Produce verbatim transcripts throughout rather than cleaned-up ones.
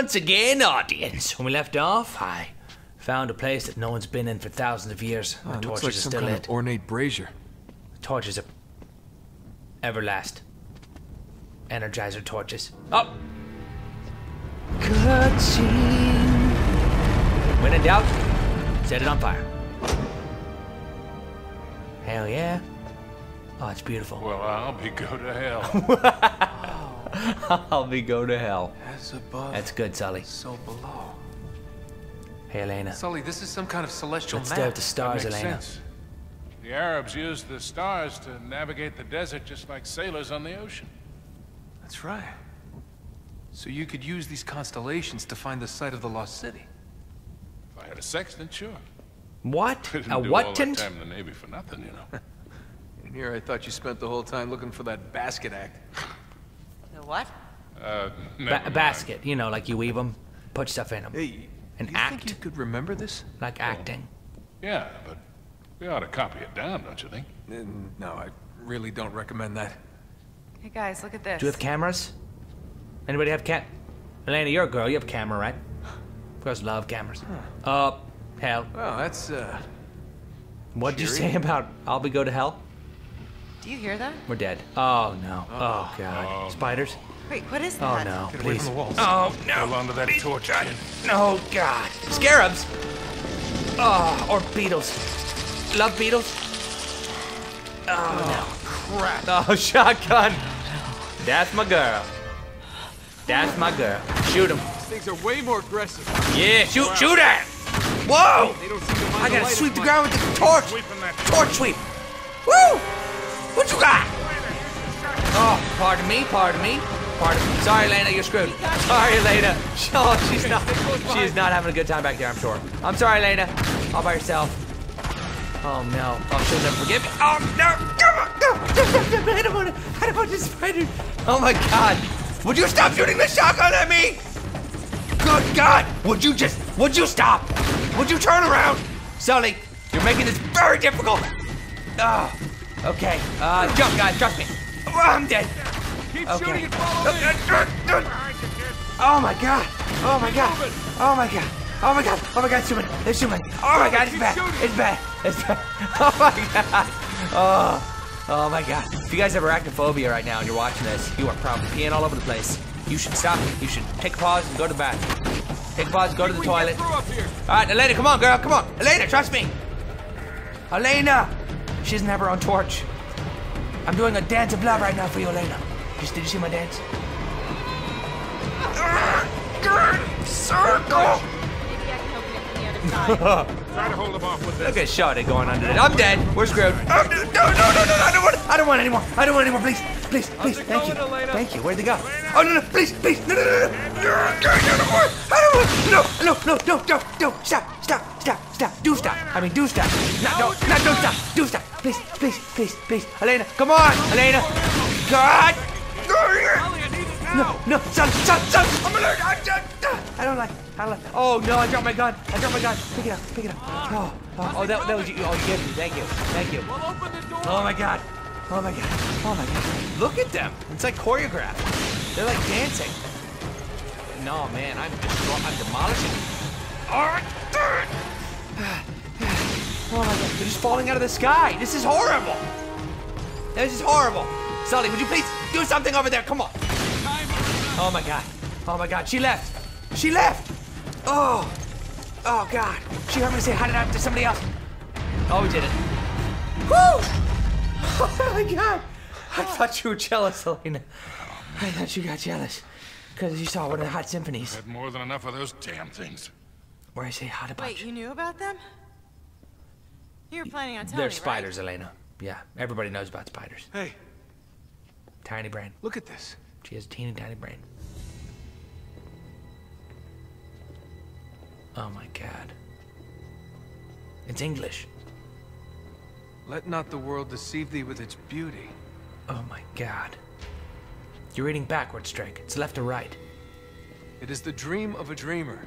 once again, audience. When we left off, I found a place that no one's been in for thousands of years. Oh, the torches like are some still kind lit. Of ornate brazier. The torches are everlast. Energizer torches. Oh! Cutscene. When in doubt, set it on fire. Hell yeah. Oh, it's beautiful. Well, I'll be go to hell. I'll be go to hell. As above, that's good, Sully. So below. Hey, Elena. Sully, this is some kind of celestial Let's map. Let's stare at the stars, Elena. Sense. The Arabs used the stars to navigate the desert just like sailors on the ocean. That's right. So you could use these constellations to find the site of the lost city. If I had a sextant, sure. What? A what-tant? Time in the Navy for nothing, you know. And here I thought you spent the whole time looking for that basket act. The what? Uh, ba basket. You know, like you weave them, put stuff in them. Hey, an you act. Think you could remember this? Like well, acting. Yeah, but we ought to copy it down, don't you think? Uh, no, I really don't recommend that. Hey guys, look at this. Do you have cameras? Anybody have cat? Elena, you're a girl. You have a camera, right? Girls love cameras. Huh. Uh, hell. Well, that's uh. What did you say about I'll be go to hell? Do you hear that? We're dead. Oh no. Oh, oh god. Oh, spiders. Wait, what is that? Oh no. Get away from the walls. Oh no. Hold on to that torch. Please. No god. Scarabs. Oh, or beetles. Love beetles. Oh, oh no. Crap. Oh shotgun. That's my girl. That's my girl. Shoot him. These things are way more aggressive. Yeah, shoot, wow. shoot at. Whoa! They don't seem to mind I gotta the sweep the ground with the torch. That torch sweep. Woo! What you got? Oh, pardon me, pardon me, pardon me. Sorry, Elena, you're screwed. Sorry, Elena. Oh, she's not. She's not having a good time back there, I'm sure. I'm sorry, Elena. All by herself. Oh no. Oh, she'll never forgive me. Oh no! Come on! No! I don't want to. I don't want to spider. Oh my god! Would you stop shooting the shotgun at me? Good god! Would you just? Would you stop? Would you turn around? Sully, you're making this very difficult. Ah. Oh. Okay, uh, jump, guys, trust me. Oh, I'm dead. Keep okay. shooting and follow me. Oh my god. Oh my god. Oh my god. Oh my god. Oh my god, it's human. It's human. Oh my god, it's bad. It's bad. It's bad. Oh my god. Oh. Oh my god. If you guys have arachnophobia right now and you're watching this, you are probably peeing all over the place. You should stop. You should take a pause and go to the bathroom. Take a pause, go to the toilet. Alright, Elena, come on, girl, come on. Elena, trust me. Elena! She doesn't have her own torch. I'm doing a dance of love right now for you, Elena. Just, did you see my dance? Circle! Maybe I can help you from the other side. Try to hold them off with this. Look at Shawty going under it. I'm dead. We're screwed. Oh, no, no, no, no, no, I don't want I don't want anymore. I don't want anymore. Please, please, please. Thank you. Thank you. Where'd they go? Oh, no, no, please, please. No, no, no, no. I don't want No, no, no, no, no, no. Stop, stop, stop, stop. Do stop. I mean, do stop. No, no, no, don't stop. Do stop. Please, please, please, please. Elena, come on, Elena. God. No, no, son, son, son. I'm alert. I'm dead. I don't like, I don't like. Oh no, I dropped my gun. I dropped my gun. Pick it up, pick it up. Oh, oh, oh that, that was you. Oh, you gave me. Thank you, thank you. Well, open the door. Oh my god. Oh my god. Oh my god. Look at them. It's like choreographed. They're like dancing. No man, I'm destroying. I'm demolishing. Alright. Oh my god. They're just falling out of the sky. This is horrible. This is horrible. Sully, would you please do something over there? Come on. Oh my god. Oh my god. She left. She left! Oh! Oh, God. She heard me say, how did I have to somebody else? Oh, we did it. Woo! Oh, my God. I thought you were jealous, Elena. I thought you got jealous. Because you saw one of the hot symphonies. I had more than enough of those damn things. Where I say hot about you. Wait, you knew about them? You were planning on telling me, right? They're spiders, Elena. Yeah, everybody knows about spiders. Hey. Tiny brain. Look at this. She has a teeny tiny brain. Oh my god. It's English. Let not the world deceive thee with its beauty. Oh my god. You're reading backwards, Drake. It's left to right. It is the dream of a dreamer.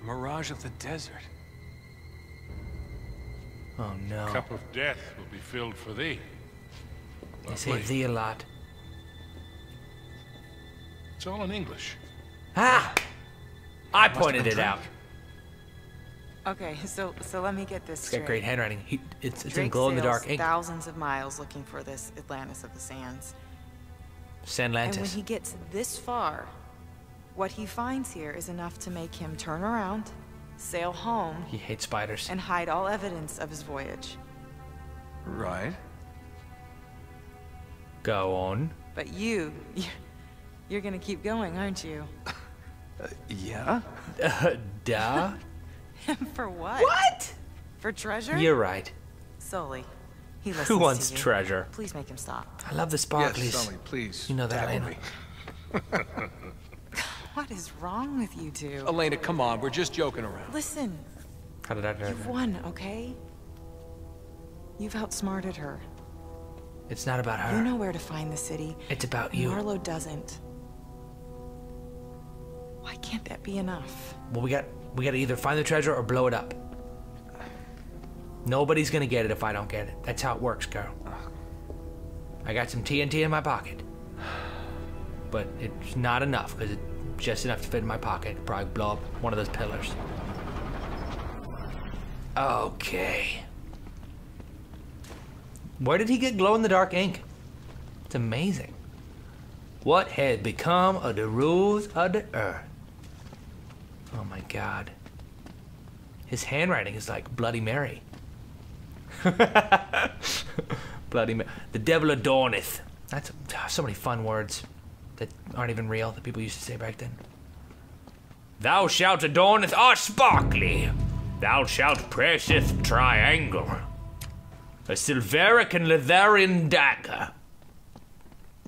A mirage of the desert. Oh no. A cup of death will be filled for thee. They say thee a lot. It's all in English. Ah! I pointed it out. Okay, so so let me get this straight. It's got great handwriting. He, it's it's in glow-in-the-dark ink. Thousands of miles looking for this Atlantis of the Sands. Sandlantis. And when he gets this far, what he finds here is enough to make him turn around, sail home. He hates spiders. And hide all evidence of his voyage. Right. Go on. But you, you're gonna keep going, aren't you? Uh, yeah. Uh, duh. For what? What? For treasure? You're right. Sully, he listens to you. Who wants treasure? Please make him stop. I love the sparklies. Yes, Sully, please. You know that, Elena. What is wrong with you two? Elena, come on. We're just joking around. Listen. How did I do? You've won, okay? You've outsmarted her. It's not about her. You know where to find the city. It's about you. Marlo doesn't. Why can't that be enough? Well, we got... We gotta either find the treasure or blow it up. Nobody's gonna get it if I don't get it. That's how it works, girl. I got some T N T in my pocket. But it's not enough, because it's just enough to fit in my pocket. Probably blow up one of those pillars. Okay. Where did he get glow-in-the-dark ink? It's amazing. What has become of the rules of the earth? Oh my god. His handwriting is like Bloody Mary. Bloody Mary. The devil adorneth. That's oh, so many fun words that aren't even real that people used to say back then. Thou shalt adorneth our sparkly. Thou shalt presseth triangle. A silveric and leatherian dagger.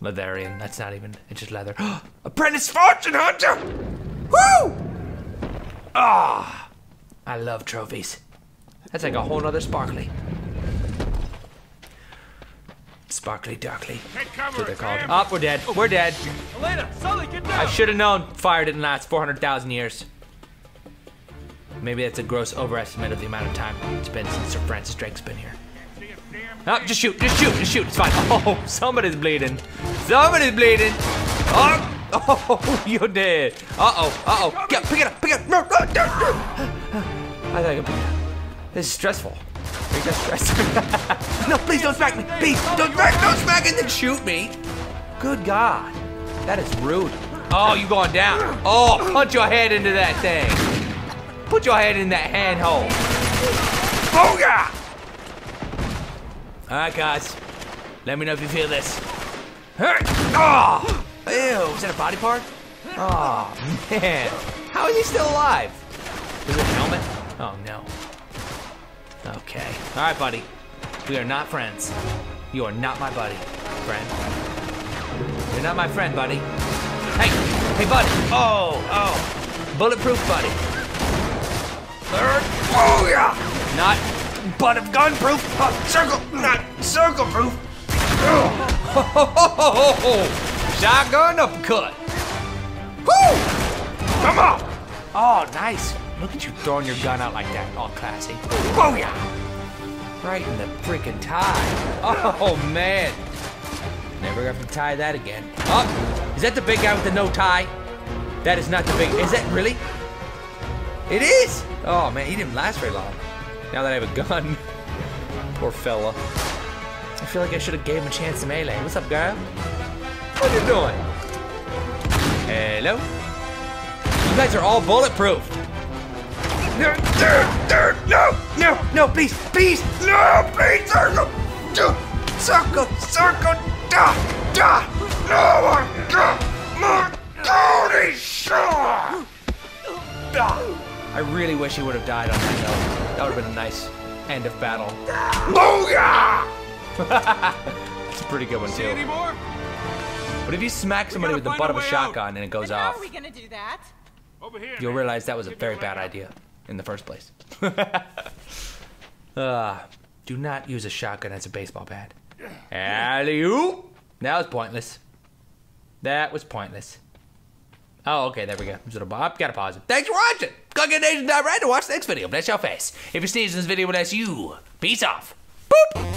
Leatherian, that's not even, it's just leather. Apprentice fortune hunter! Woo! Ah, oh, I love trophies. That's like a whole nother sparkly. Sparkly darkly. That's what they're called. Up, oh, we're dead. We're dead. Elena, Sully, get down. I should have known fire didn't last four hundred thousand years. Maybe that's a gross overestimate of the amount of time it's been since Sir Francis Drake's been here. No, oh, just shoot, just shoot, just shoot. It's fine. Oh, somebody's bleeding. Somebody's bleeding. Oh. Oh, you're dead. Uh-oh, uh-oh. Get, pick it up, pick it up. No, no, no, no. I think I can pick it up. This is stressful. I got stressed. No, please don't smack me. Please, don't smack, don't smack and then shoot me. Good God. That is rude. Oh, you're going down. Oh, punch your head into that thing. Put your head in that handhole. Oh, yeah. All right, guys. Let me know if you feel this. Oh. Ew, is that a body part? Oh, man. How is he still alive? Is it a helmet? Oh, no. Okay. All right, buddy. We are not friends. You are not my buddy, friend. You're not my friend, buddy. Hey, hey, buddy. Oh, oh. Bulletproof, buddy. Third. Oh, yeah. Not butt of gun-proof. Oh, circle. Not circle-proof. Oh, ho, ho, ho, ho, ho. Shotgun uppercut. Woo! Come on! Oh, nice. Look at you throwing your gun out like that. All classy. Booyah! Right in the freaking tie. Oh, man. Never gonna have to tie that again. Oh! Is that the big guy with the no tie? That is not the big... Is that really? It is! Oh, man. He didn't last very long. Now that I have a gun. Poor fella. I feel like I should have gave him a chance to melee. What's up, girl? What are you doing? Hello? You guys are all bulletproof. No, no, no, no, please, please, no, please, circle, circle, circle, da, da, no, no, Tony Shaw. I really wish he would have died on that note. That would have been a nice end of battle. Booyah! It's a pretty good one too. See any more? But if you smack somebody with the butt of a shotgun and it goes off, you'll realize that was a very bad idea in the first place. uh, do not use a shotgun as a baseball bat. Alley-oop! That was pointless. That was pointless. Oh, okay, there we go. I've got to pause it. Thanks for watching! Go get Nation dot right to watch the next video. Bless your face. If you sneeze in this video, bless you. Peace off. Boop!